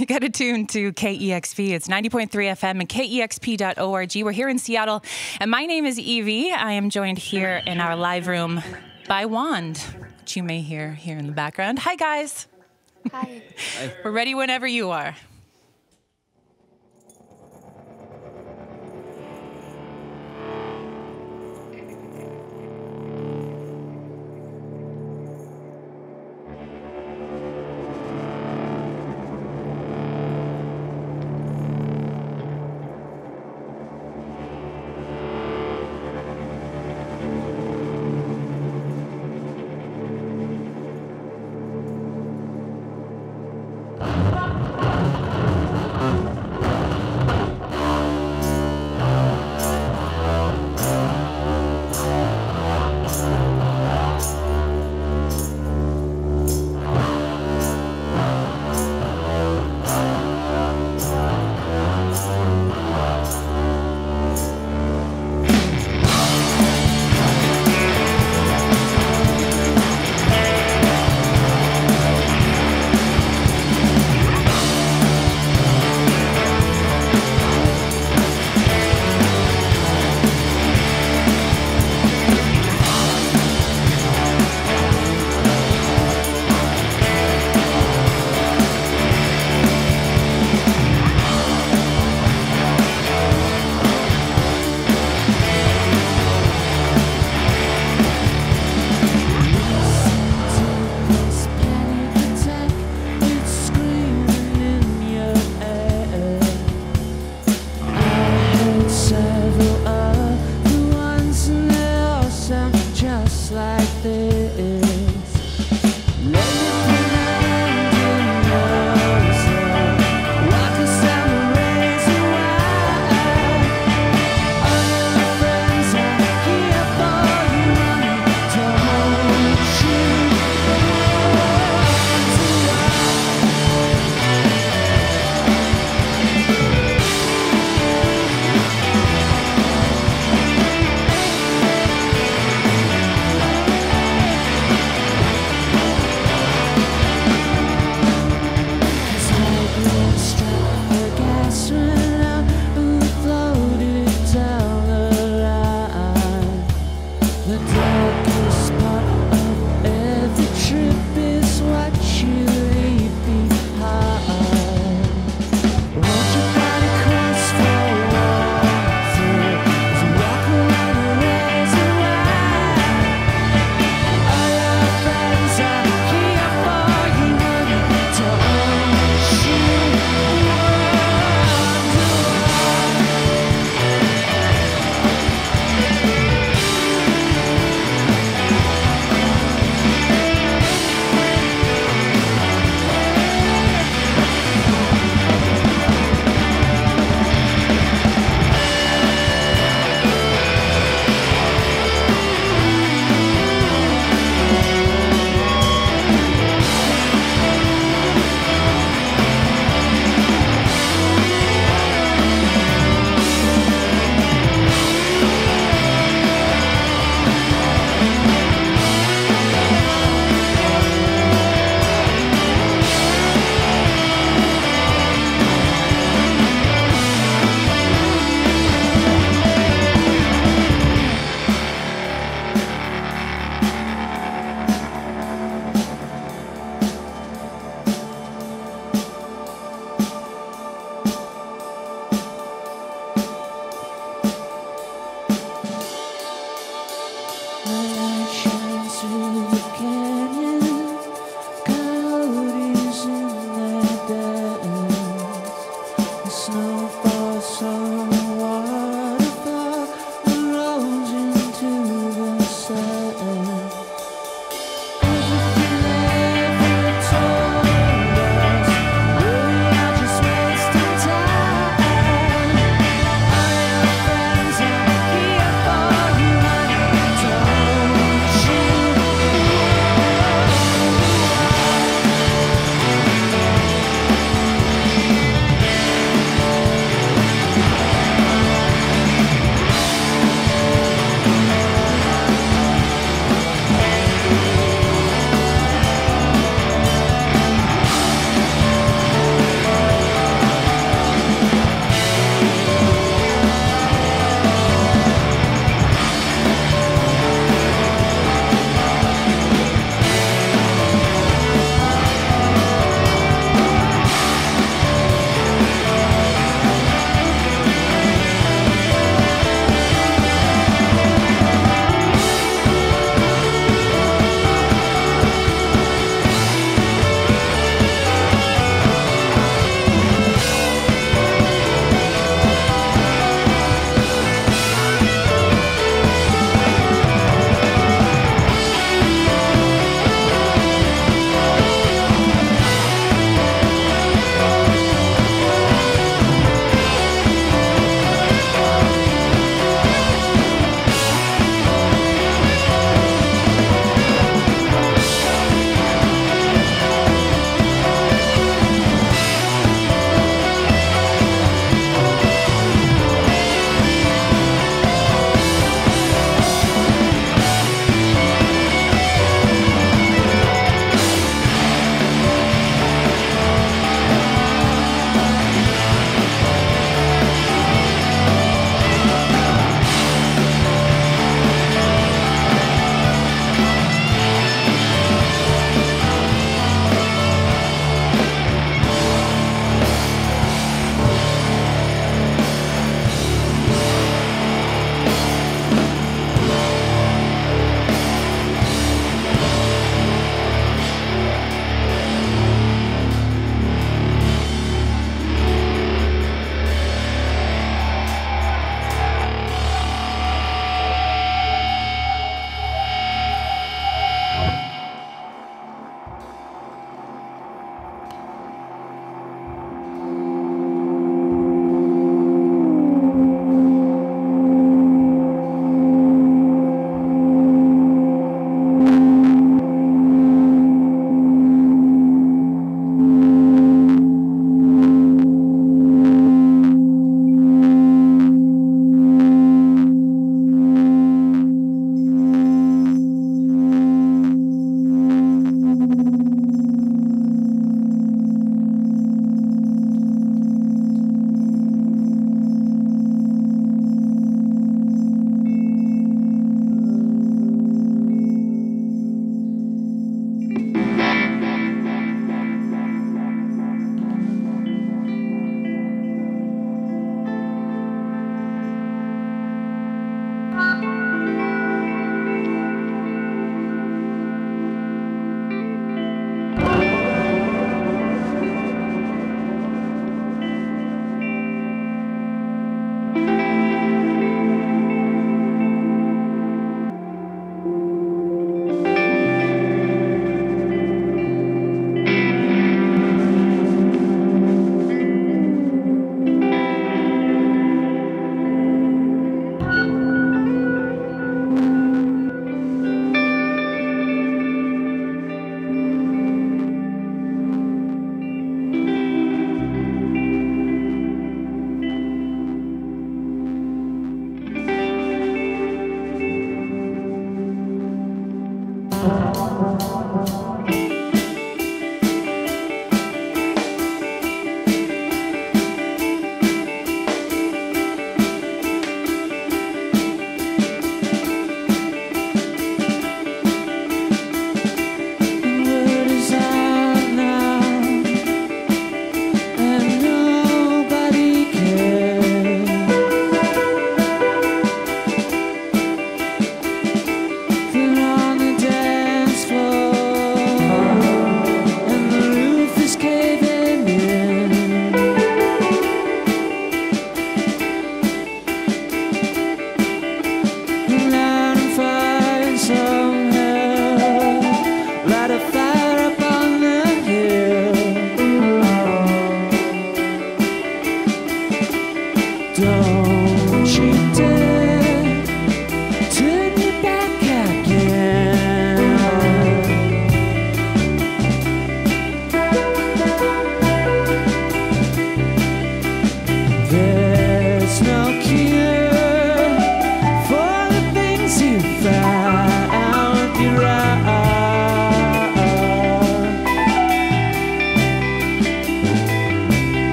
You got to tune to KEXP. It's 90.3 FM and KEXP.org. We're here in Seattle, and my name is Evie. I am joined here in our live room by Wand, which you may hear here in the background. Hi, guys. Hi. We're ready whenever you are.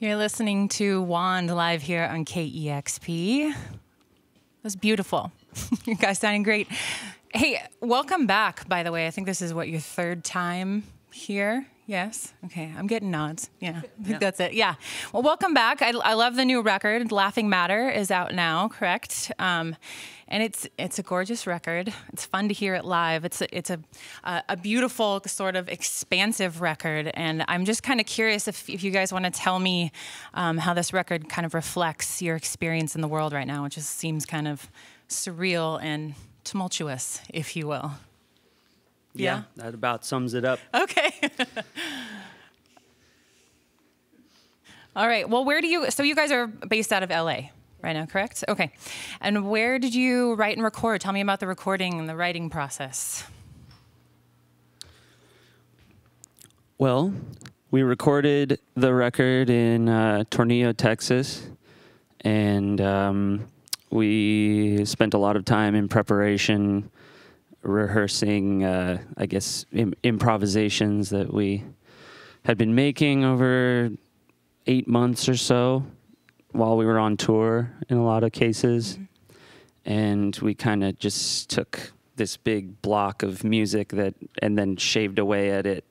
You're listening to Wand live here on KEXP. That was beautiful. You guys sounding great. Hey, welcome back, by the way. I think this is, what, your third time here? Yes? Okay, I'm getting nods. Yeah, I think that's it. Yeah. Well, welcome back. I love the new record. Laughing Matter is out now, correct? And it's a gorgeous record. It's fun to hear it live. It's a beautiful, sort of expansive record. And I'm just kind of curious if you guys want to tell me how this record kind of reflects your experience in the world right now, which just seems kind of surreal and tumultuous, if you will. Yeah, yeah, that about sums it up. Okay. All right. Well, where do you, so you guys are based out of LA right now, correct? Okay. And where did you write and record? Tell me about the recording and the writing process. Well, we recorded the record in Tornillo, Texas, and we spent a lot of time in preparation, rehearsing, I guess, improvisations that we had been making over 8 months or so while we were on tour in a lot of cases. Mm-hmm. And we kind of just took this big block of music that, and then shaved away at it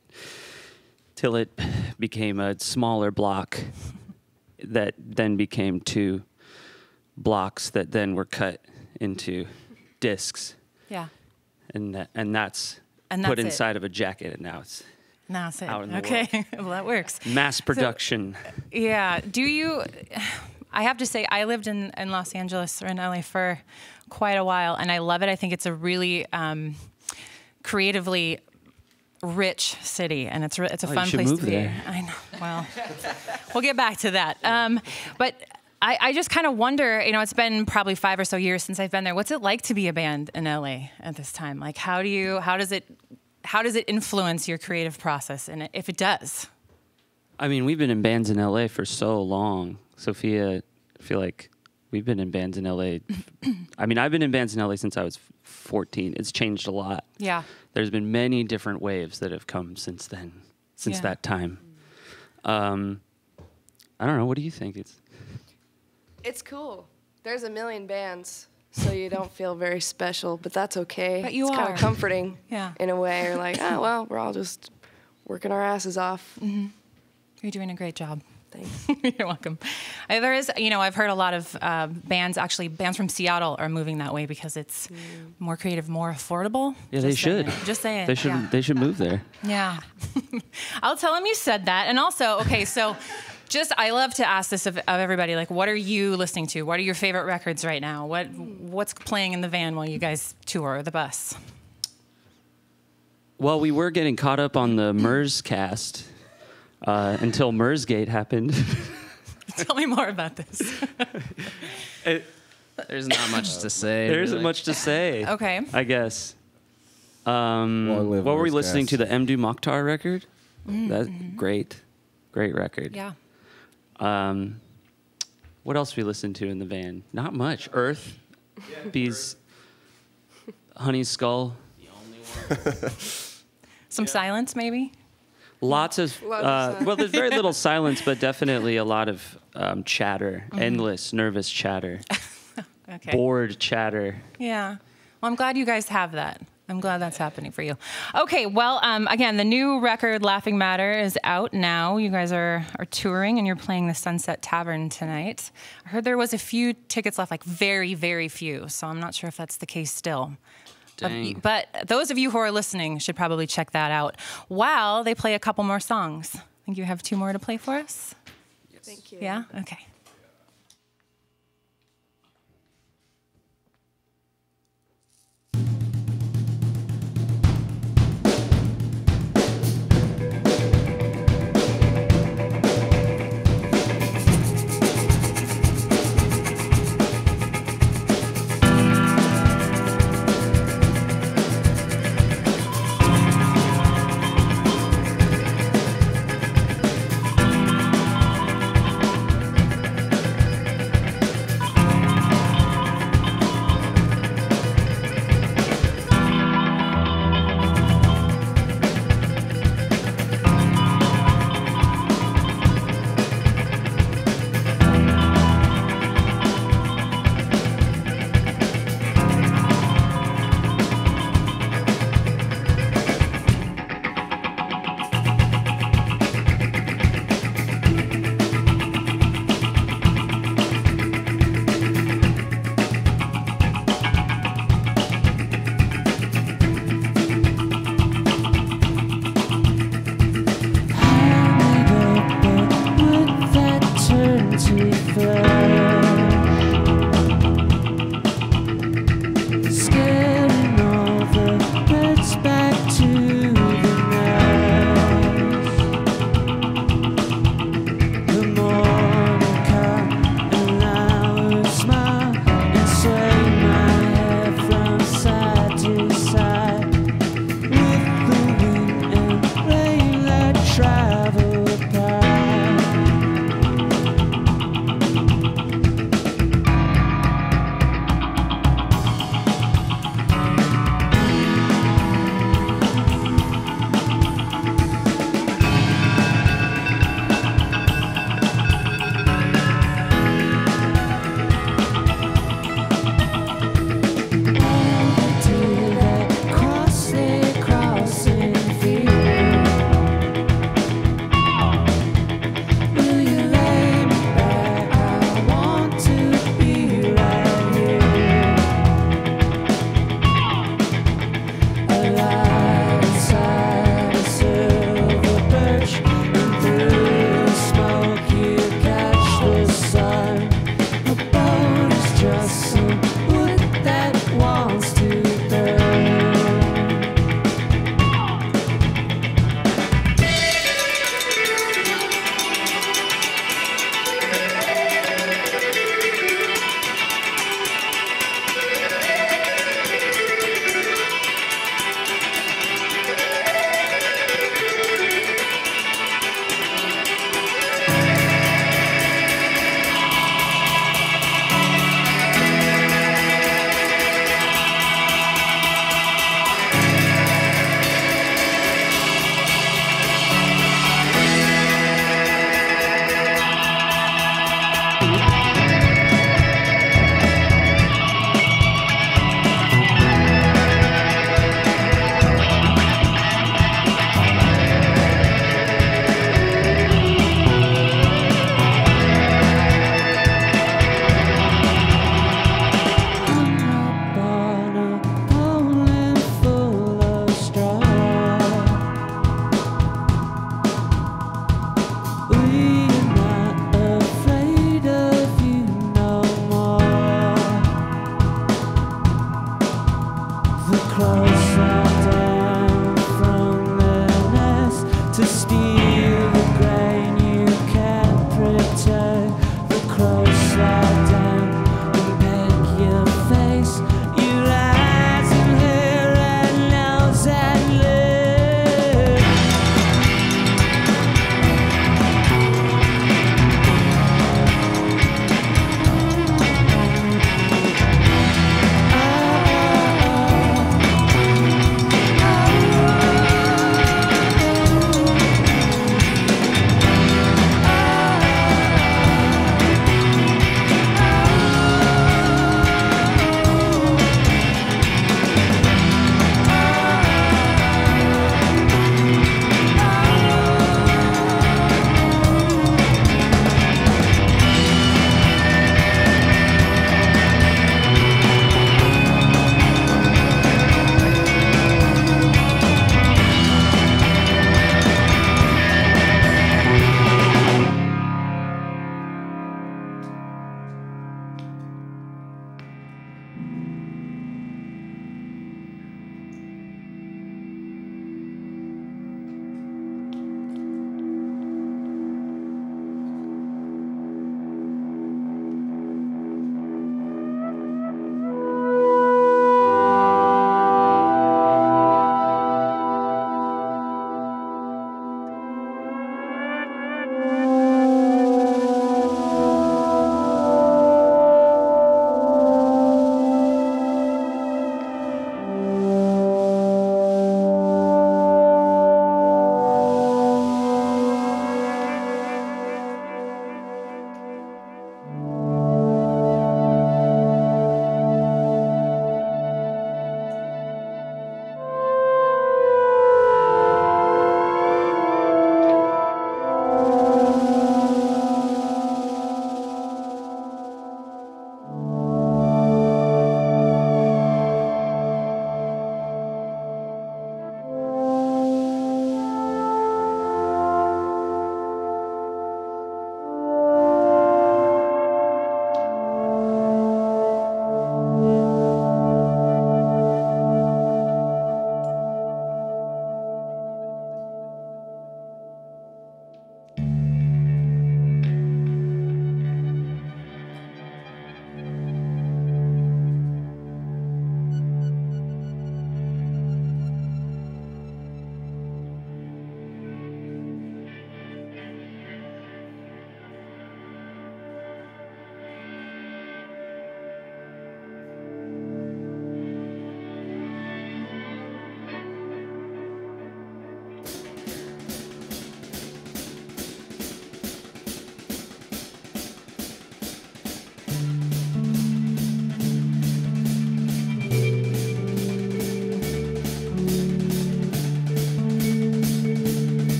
till it became a smaller block that then became 2 blocks that then were cut into discs. Yeah. And that's put inside it. Of a jacket, and now it's out in the world. Well, that works. Mass production. So, yeah. Do you? I have to say, I lived in Los Angeles or in LA for quite a while, and I love it. I think it's a really creatively rich city, and it's a fun place to be. There. I know. Well, we'll get back to that. But I just kind of wonder, you know, it's been probably 5 or so years since I've been there. What's it like to be a band in LA at this time? Like, how does it influence your creative process, and if it does? I mean, we've been in bands in LA for so long. Sophia, I feel like we've been in bands in LA. I mean, I've been in bands in LA since I was 14. It's changed a lot. Yeah. There's been many different waves that have come since then, since that time. I don't know. What do you think? It's cool. There's a million bands, so you don't feel very special, but that's okay. But it's kind of comforting in a way. You're like, oh, well, we're all just working our asses off. Mm-hmm. You're doing a great job. Thanks. You're welcome. There is, you know, I've heard a lot of bands, actually, bands from Seattle are moving that way because it's more creative, more affordable. Yeah, they should. Just saying. They should, they should move there. Yeah. I'll tell them you said that. And also, okay, so... Just, I love to ask this of everybody, like, what are you listening to? What are your favorite records right now? What's playing in the van while you guys tour, or the bus? Well, we were getting caught up on the MERS cast until MERSgate happened. Tell me more about this. There's not much to say. There isn't much to say. Okay. I guess. What were we listening to? The Mdou Moctar record? Mm-hmm. That's great. Great record. Yeah. What else we listened to in the van? Not much. Earth, Bees, Honey Skull. The only one. Some silence, maybe. Lots of well, there's very little silence, but definitely a lot of chatter, endless, nervous chatter, bored chatter. Yeah. Well, I'm glad you guys have that. I'm glad that's happening for you. Okay, well, again, the new record, Laughing Matter, is out now. You guys are touring, and you're playing the Sunset Tavern tonight. I heard there was a few tickets left, like very, very few, so I'm not sure if that's the case still. Dang. But those of you who are listening should probably check that out while they play a couple more songs. I think you have 2 more to play for us? Yes. Thank you. Yeah? Okay.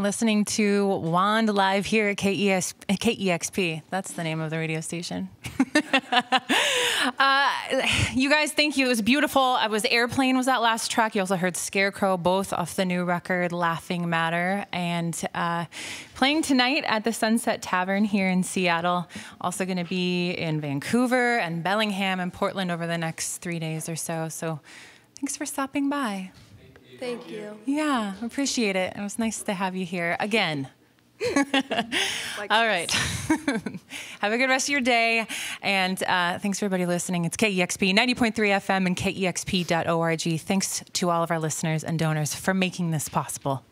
Listening to Wand live here at KEXP. That's the name of the radio station. You guys, thank you. It was beautiful. Airplane was that last track. You also heard Scarecrow, both off the new record, Laughing Matter, and playing tonight at the Sunset Tavern here in Seattle. Also going to be in Vancouver and Bellingham and Portland over the next 3 days or so. So thanks for stopping by. Thank you. Yeah, appreciate it. It was nice to have you here again. All right. Have a good rest of your day. And thanks for everybody listening. It's KEXP 90.3 FM and KEXP.org. Thanks to all of our listeners and donors for making this possible.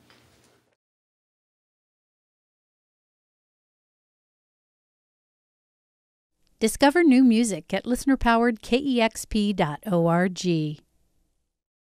Discover new music at listener-powered KEXP.org.